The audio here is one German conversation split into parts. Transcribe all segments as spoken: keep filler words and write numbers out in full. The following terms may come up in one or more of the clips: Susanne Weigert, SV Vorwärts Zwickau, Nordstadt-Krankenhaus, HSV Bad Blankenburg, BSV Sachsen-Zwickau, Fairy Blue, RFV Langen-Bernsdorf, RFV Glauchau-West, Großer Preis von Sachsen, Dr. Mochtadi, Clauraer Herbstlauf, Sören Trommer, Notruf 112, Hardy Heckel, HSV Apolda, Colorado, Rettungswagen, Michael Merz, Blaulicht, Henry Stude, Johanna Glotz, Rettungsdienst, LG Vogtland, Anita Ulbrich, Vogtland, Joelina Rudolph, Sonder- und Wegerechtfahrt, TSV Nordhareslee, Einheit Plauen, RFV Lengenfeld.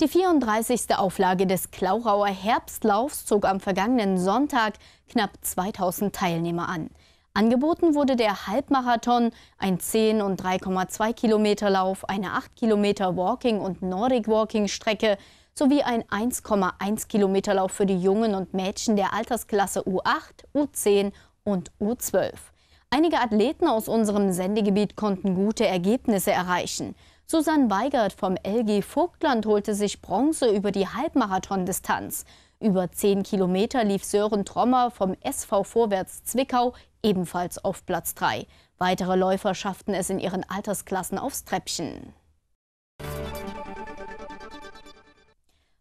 Die vierunddreißigste Auflage des Clauraer Herbstlaufs zog am vergangenen Sonntag knapp zweitausend Teilnehmer an. Angeboten wurde der Halbmarathon, ein zehn- und drei Komma zwei Kilometer Lauf, eine acht Kilometer Walking- und Nordic-Walking-Strecke sowie ein eins Komma eins Kilometer Lauf für die Jungen und Mädchen der Altersklasse U acht, U zehn und U zwölf. Einige Athleten aus unserem Sendegebiet konnten gute Ergebnisse erreichen. Susanne Weigert vom L G Vogtland holte sich Bronze über die Halbmarathon-Distanz. Über zehn Kilometer lief Sören Trommer vom S V Vorwärts Zwickau ebenfalls auf Platz drei. Weitere Läufer schafften es in ihren Altersklassen aufs Treppchen.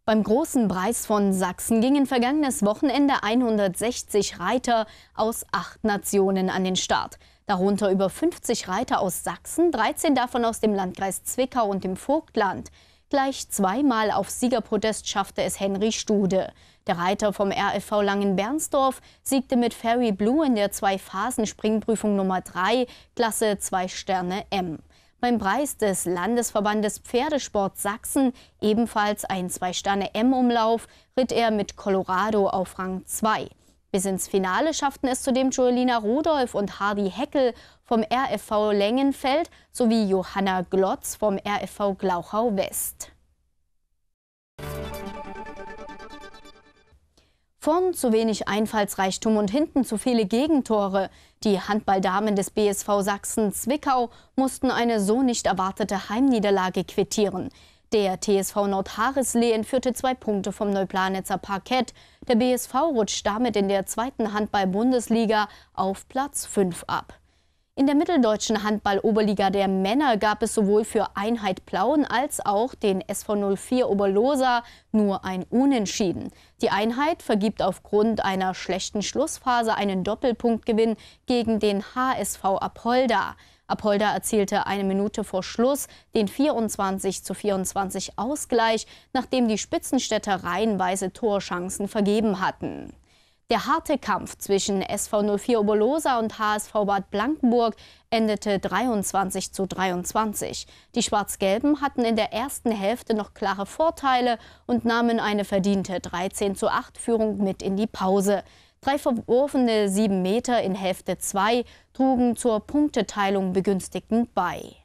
Beim Großen Preis von Sachsen gingen vergangenes Wochenende hundertsechzig Reiter aus acht Nationen an den Start. Darunter über fünfzig Reiter aus Sachsen, dreizehn davon aus dem Landkreis Zwickau und dem Vogtland. Gleich zweimal auf Siegerpodest schaffte es Henry Stude. Der Reiter vom R F V Langen-Bernsdorf siegte mit Fairy Blue in der Zwei-Phasen-Springprüfung Nummer drei, Klasse zwei Sterne M. Beim Preis des Landesverbandes Pferdesport Sachsen, ebenfalls ein Zwei-Sterne-M-Umlauf, ritt er mit Colorado auf Rang zwei. Bis ins Finale schafften es zudem Joelina Rudolph und Hardy Heckel vom R F V Lengenfeld sowie Johanna Glotz vom R F V Glauchau-West. Vorn zu wenig Einfallsreichtum und hinten zu viele Gegentore. Die Handballdamen des B S V Sachsen-Zwickau mussten eine so nicht erwartete Heimniederlage quittieren. Der T S V Nordhareslee entführte zwei Punkte vom Neuplanitzer Parkett. Der B S V rutscht damit in der zweiten Handball-Bundesliga auf Platz fünf ab. In der mitteldeutschen Handball-Oberliga der Männer gab es sowohl für Einheit Plauen als auch den S V null vier Oberloser nur ein Unentschieden. Die Einheit vergibt aufgrund einer schlechten Schlussphase einen Doppelpunktgewinn gegen den H S V Apolda. Apolda erzielte eine Minute vor Schluss den vierundzwanzig zu vierundzwanzig Ausgleich, nachdem die Spitzenstädter reihenweise Torchancen vergeben hatten. Der harte Kampf zwischen S V null vier Oberloser und H S V Bad Blankenburg endete dreiundzwanzig zu dreiundzwanzig. Die Schwarz-Gelben hatten in der ersten Hälfte noch klare Vorteile und nahmen eine verdiente dreizehn zu acht Führung mit in die Pause. Drei verworfene sieben Meter in Hälfte zwei trugen zur Punkteteilung begünstigend bei.